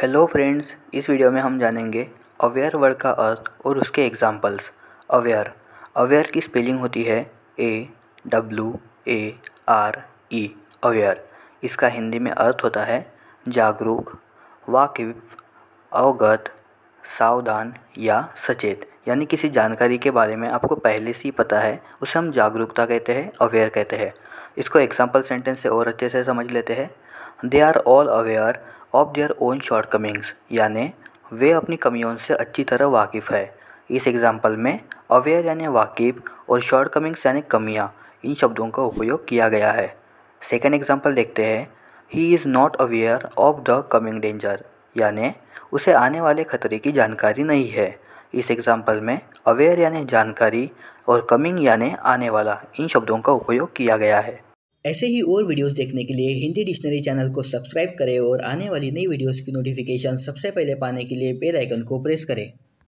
Hello friends, इस video में हम जानेंगे अवेयर वर्ड का अर्थ और उसके एग्जांपल्स। अवेयर की स्पेलिंग होती है AWARE अवेयर। इसका हिंदी में अर्थ होता है जागरूक, वाकिफ, अवगत, सावधान या सचेत। यानी किसी जानकारी के बारे में आपको पहले से ही पता है, उसे हम जागरूकता कहते हैं, अवेयर कहते हैं। इसको एग्जाम्पल सेंटेंस से और अच्छे से समझ लेते हैं। They are all aware of their own shortcomings, यानी वे अपनी कमियों से अच्छी तरह वाकिफ़ है। इस एग्जाम्पल में अवेयर यानी वाकिफ और शॉर्टकमिंग्स यानी कमियाँ, इन शब्दों का उपयोग किया गया है। सेकेंड एग्जाम्पल देखते हैं। He is not aware of the coming danger, यानी उसे आने वाले खतरे की जानकारी नहीं है। इस एग्जाम्पल में अवेयर यानी जानकारी और कमिंग यानी आने वाला, इन शब्दों का उपयोग किया गया है। ऐसे ही और वीडियोस देखने के लिए हिंदी डिक्शनरी चैनल को सब्सक्राइब करें और आने वाली नई वीडियोस की नोटिफिकेशन सबसे पहले पाने के लिए बेल आइकन को प्रेस करें।